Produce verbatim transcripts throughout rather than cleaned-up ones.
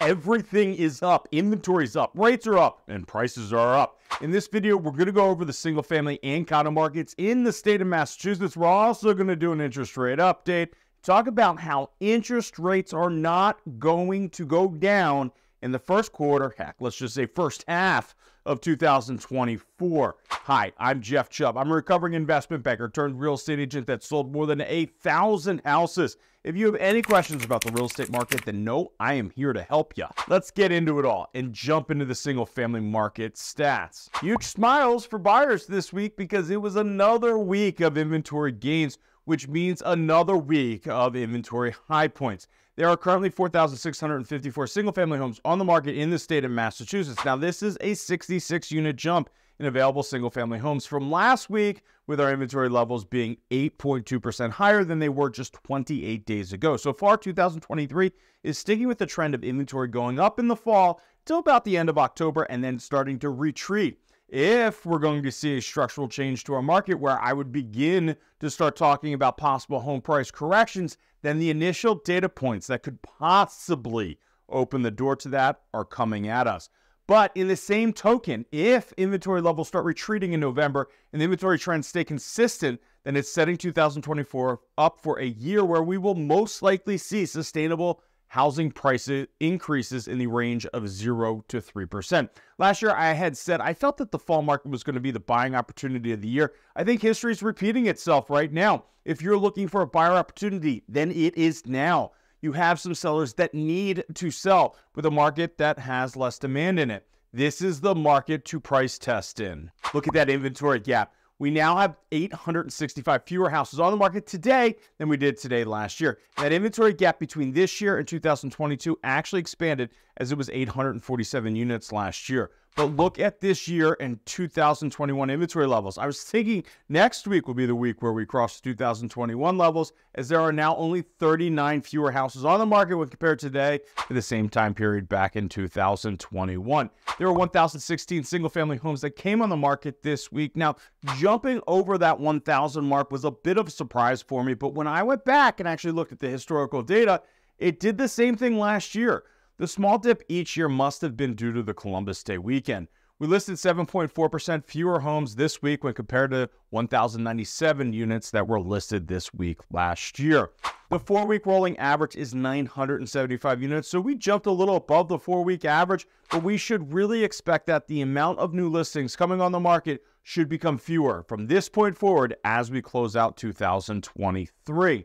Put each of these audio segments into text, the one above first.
Everything is up, inventory's up, rates are up, and prices are up. In this video, we're going to go over the single family and condo markets in the state of Massachusetts. We're also going to do an interest rate update, talk about how interest rates are not going to go down in the first quarter, heck, let's just say first half of two thousand twenty-four. Hi, I'm Jeff Chubb. I'm a recovering investment banker turned real estate agent that sold more than one thousand houses. If you have any questions about the real estate market, then no, I am here to help you. Let's get into it all and jump into the single family market stats. Huge smiles for buyers this week because it was another week of inventory gains, which means another week of inventory high points. There are currently four thousand six hundred fifty-four single-family homes on the market in the state of Massachusetts. Now, this is a sixty-six unit jump in available single-family homes from last week, with our inventory levels being eight point two percent higher than they were just twenty-eight days ago. So far, two thousand twenty-three is sticking with the trend of inventory going up in the fall till about the end of October and then starting to retreat. If we're going to see a structural change to our market where I would begin to start talking about possible home price corrections, then the initial data points that could possibly open the door to that are coming at us. But in the same token, if inventory levels start retreating in November and the inventory trends stay consistent, then it's setting two thousand twenty-four up for a year where we will most likely see sustainable housing price increases in the range of zero to three percent. Last year, I had said I felt that the fall market was going to be the buying opportunity of the year. I think history is repeating itself right now. If you're looking for a buyer opportunity, then it is now. You have some sellers that need to sell with a market that has less demand in it. This is the market to price test in. Look at that inventory gap. We now have eight hundred sixty-five fewer houses on the market today than we did today last year. That inventory gap between this year and two thousand twenty-two actually expanded, as it was eight hundred forty-seven units last year. But look at this year and two thousand twenty-one inventory levels. I was thinking next week will be the week where we cross two thousand twenty-one levels, as there are now only thirty-nine fewer houses on the market when compared today to the same time period back in two thousand twenty-one. There were one thousand sixteen single-family homes that came on the market this week. Now, jumping over that one thousand mark was a bit of a surprise for me, but when I went back and actually looked at the historical data, it did the same thing last year. The small dip each year must have been due to the Columbus Day weekend. We listed seven point four percent fewer homes this week when compared to one thousand ninety-seven units that were listed this week last year. The four-week rolling average is nine hundred seventy-five units, so we jumped a little above the four-week average, but we should really expect that the amount of new listings coming on the market should become fewer from this point forward as we close out two thousand twenty-three.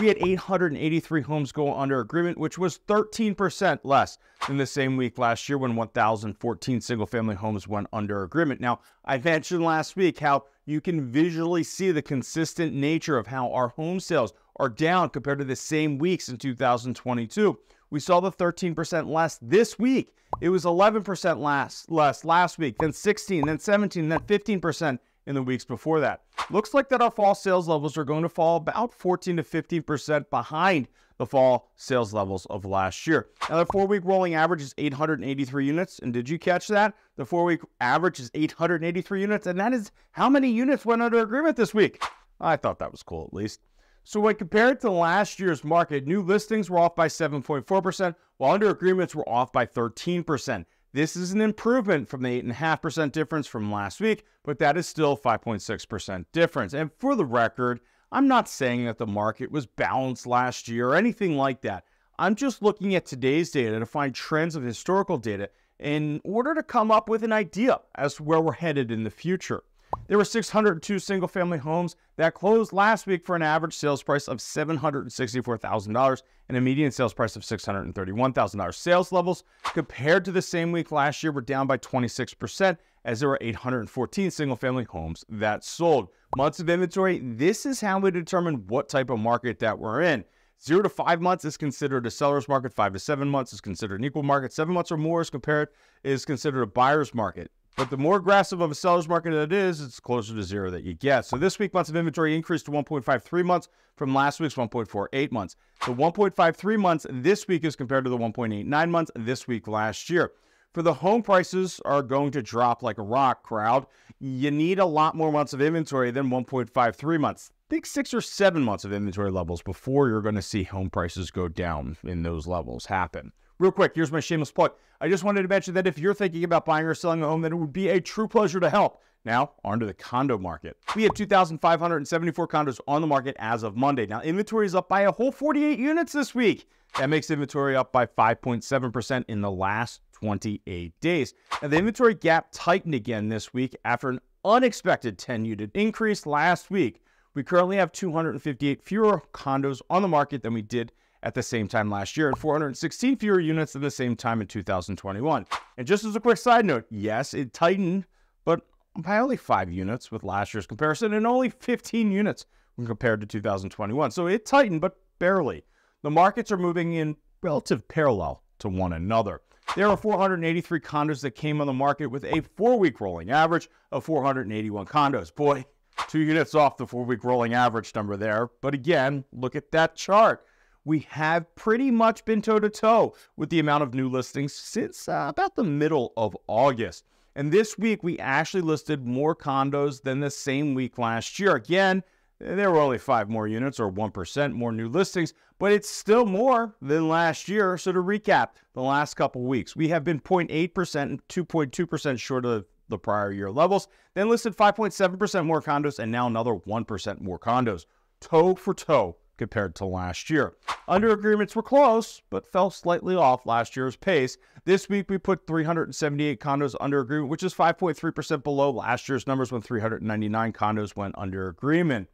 We had eight hundred eighty-three homes go under agreement, which was thirteen percent less than the same week last year when one thousand fourteen single-family homes went under agreement. Now, I mentioned last week how you can visually see the consistent nature of how our home sales are down compared to the same weeks in two thousand twenty-two. We saw the thirteen percent less this week. It was eleven percent less, less last week, then sixteen, then seventeen, then fifteen percent. In the weeks before that. Looks like that our fall sales levels are going to fall about fourteen to fifteen percent behind the fall sales levels of last year. Now, the four-week rolling average is eight hundred eighty-three units, and did you catch that? The four-week average is eight hundred eighty-three units, and that is how many units went under agreement this week. I thought that was cool, at least. So when compared to last year's market, new listings were off by seven point four percent, while under agreements were off by thirteen percent. This is an improvement from the eight point five percent difference from last week, but that is still five point six percent difference. And for the record, I'm not saying that the market was balanced last year or anything like that. I'm just looking at today's data to find trends of historical data in order to come up with an idea as to where we're headed in the future. There were six hundred two single-family homes that closed last week for an average sales price of seven hundred sixty-four thousand dollars and a median sales price of six hundred thirty-one thousand dollars. Sales levels compared to the same week last year were down by twenty-six percent, as there were eight hundred fourteen single-family homes that sold. Months of inventory, this is how we determine what type of market that we're in. Zero to five months is considered a seller's market. Five to seven months is considered an equal market. Seven months or more is, compared, is considered a buyer's market. But the more aggressive of a seller's market it is, it's closer to zero that you get. So this week, months of inventory increased to one point five three months from last week's one point four eight months. The one point five three months this week is compared to the one point eight nine months this week last year. For the home prices are going to drop like a rock, crowd. You need a lot more months of inventory than one point five three months. Think six or seven months of inventory levels before you're going to see home prices go down in those levels happen. real quick, here's my shameless plug. I just wanted to mention that if you're thinking about buying or selling a home, then it would be a true pleasure to help. Now, onto the condo market. We have two thousand five hundred seventy-four condos on the market as of Monday. Now, inventory is up by a whole forty-eight units this week. That makes inventory up by five point seven percent in the last twenty-eight days. Now, the inventory gap tightened again this week after an unexpected ten unit increase last week. We currently have two hundred fifty-eight fewer condos on the market than we did at the same time last year and four hundred sixteen fewer units than the same time in two thousand twenty-one. And just as a quick side note, yes, it tightened, but by only five units with last year's comparison and only fifteen units when compared to two thousand twenty-one. So it tightened, but barely. The markets are moving in relative parallel to one another. There are four hundred eighty-three condos that came on the market with a four-week rolling average of four hundred eighty-one condos. Boy, two units off the four-week rolling average number there. But again, look at that chart. We have pretty much been toe-to-toe with the amount of new listings since uh, about the middle of August. And this week, we actually listed more condos than the same week last year. Again, there were only five more units or one percent more new listings, but it's still more than last year. So to recap, the last couple weeks, we have been zero point eight percent and two point two percent short of the prior year levels, then listed five point seven percent more condos and now another one percent more condos, toe for toe compared to last year. Under agreements were close, but fell slightly off last year's pace. This week, we put three hundred seventy-eight condos under agreement, which is five point three percent below last year's numbers when three hundred ninety-nine condos went under agreement.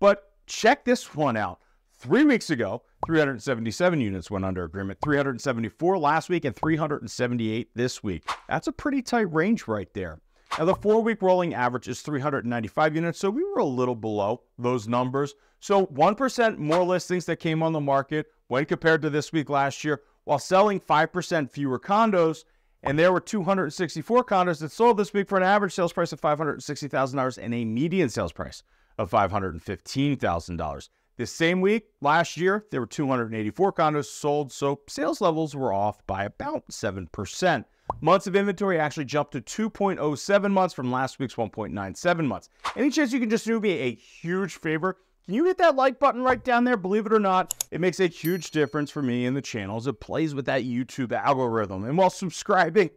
But check this one out. Three weeks ago, three hundred seventy-seven units went under agreement, three hundred seventy-four last week and three hundred seventy-eight this week. That's a pretty tight range right there. Now, the four-week rolling average is three hundred ninety-five units, so we were a little below those numbers. So one percent more listings that came on the market when compared to this week last year, while selling five percent fewer condos. And there were two hundred sixty-four condos that sold this week for an average sales price of five hundred sixty thousand dollars and a median sales price of five hundred fifteen thousand dollars. This same week, last year, there were two hundred eighty-four condos sold, so sales levels were off by about seven percent. Months of inventory actually jumped to two point oh seven months from last week's one point nine seven months. Any chance you can just do me a huge favor? Can you hit that like button right down there? Believe it or not, it makes a huge difference for me and the channel as it plays with that YouTube algorithm. And while subscribing,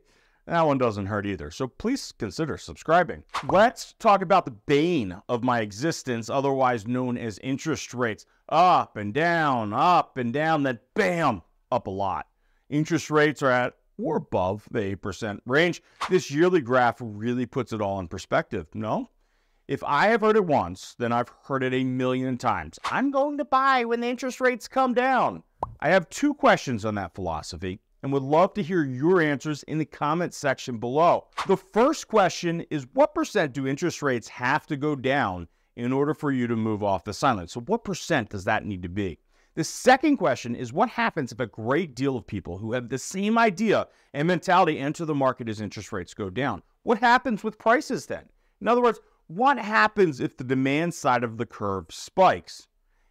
that one doesn't hurt either. So please consider subscribing. Let's talk about the bane of my existence, otherwise known as interest rates. Up and down, up and down, then bam, up a lot. Interest rates are at or above the eight percent range. This yearly graph really puts it all in perspective. No? If I have heard it once, then I've heard it a million times. I'm going to buy when the interest rates come down. I have two questions on that philosophy and would love to hear your answers in the comment section below. The first question is, what percent do interest rates have to go down in order for you to move off the sideline? So what percent does that need to be? The second question is, what happens if a great deal of people who have the same idea and mentality enter the market as interest rates go down? What happens with prices then? In other words, what happens if the demand side of the curve spikes?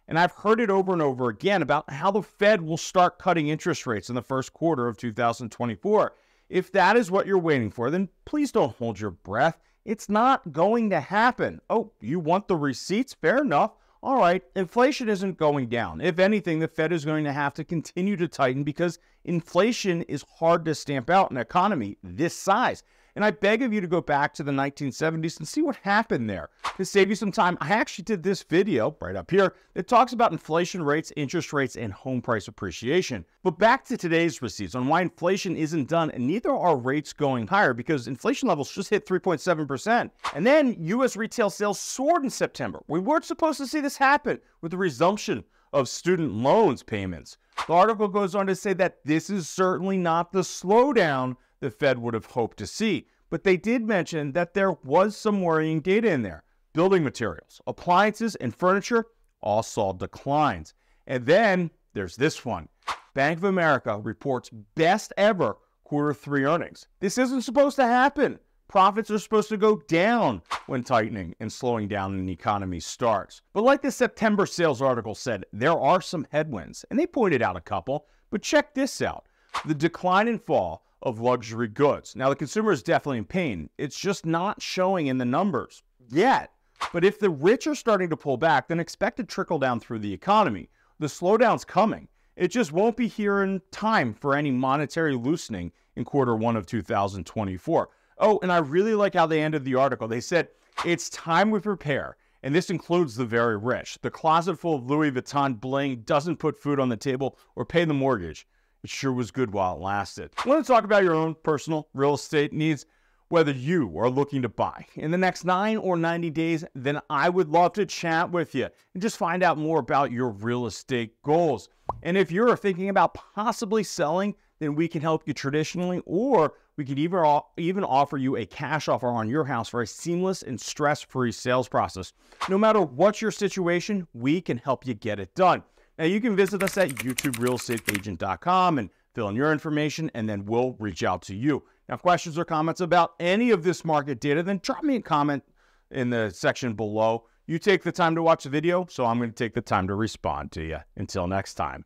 And I've heard it over and over again about how the Fed will start cutting interest rates in the first quarter of two thousand twenty-four. If that is what you're waiting for, then please don't hold your breath. It's not going to happen. Oh, you want the receipts? Fair enough. All right, inflation isn't going down. If anything, the Fed is going to have to continue to tighten because inflation is hard to stamp out in an economy this size. And I beg of you to go back to the nineteen seventies and see what happened there. To save you some time, I actually did this video right up here that talks about inflation rates, interest rates, and home price appreciation. But back to today's receipts on why inflation isn't done, and neither are rates going higher, because inflation levels just hit three point seven percent. And then U S retail sales soared in September. We weren't supposed to see this happen with the resumption of student loans payments. The article goes on to say that this is certainly not the slowdown the Fed would have hoped to see. But they did mention that there was some worrying data in there. Building materials, appliances, and furniture all saw declines. And then there's this one. Bank of America reports best ever quarter three earnings. This isn't supposed to happen. Profits are supposed to go down when tightening and slowing down in the economy starts. But like the September sales article said, there are some headwinds, and they pointed out a couple. But check this out. The decline and fall of luxury goods. Now, the consumer is definitely in pain. It's just not showing in the numbers yet. But if the rich are starting to pull back, then expect a trickle down through the economy. The slowdown's coming. It just won't be here in time for any monetary loosening in quarter one of two thousand twenty-four. Oh, and I really like how they ended the article. They said, it's time we prepare, and this includes the very rich. The closet full of Louis Vuitton bling doesn't put food on the table or pay the mortgage. It sure was good while it lasted. I want to talk about your own personal real estate needs, whether you are looking to buy in the next nine or ninety days. Then I would love to chat with you and just find out more about your real estate goals. And if you're thinking about possibly selling, then we can help you traditionally, or we could even, even offer you a cash offer on your house for a seamless and stress-free sales process. No matter what your situation, we can help you get it done. Now, you can visit us at youtube real estate agent dot com and fill in your information, and then we'll reach out to you. Now, if questions or comments about any of this market data, then drop me a comment in the section below. You take the time to watch the video, so I'm going to take the time to respond to you. Until next time.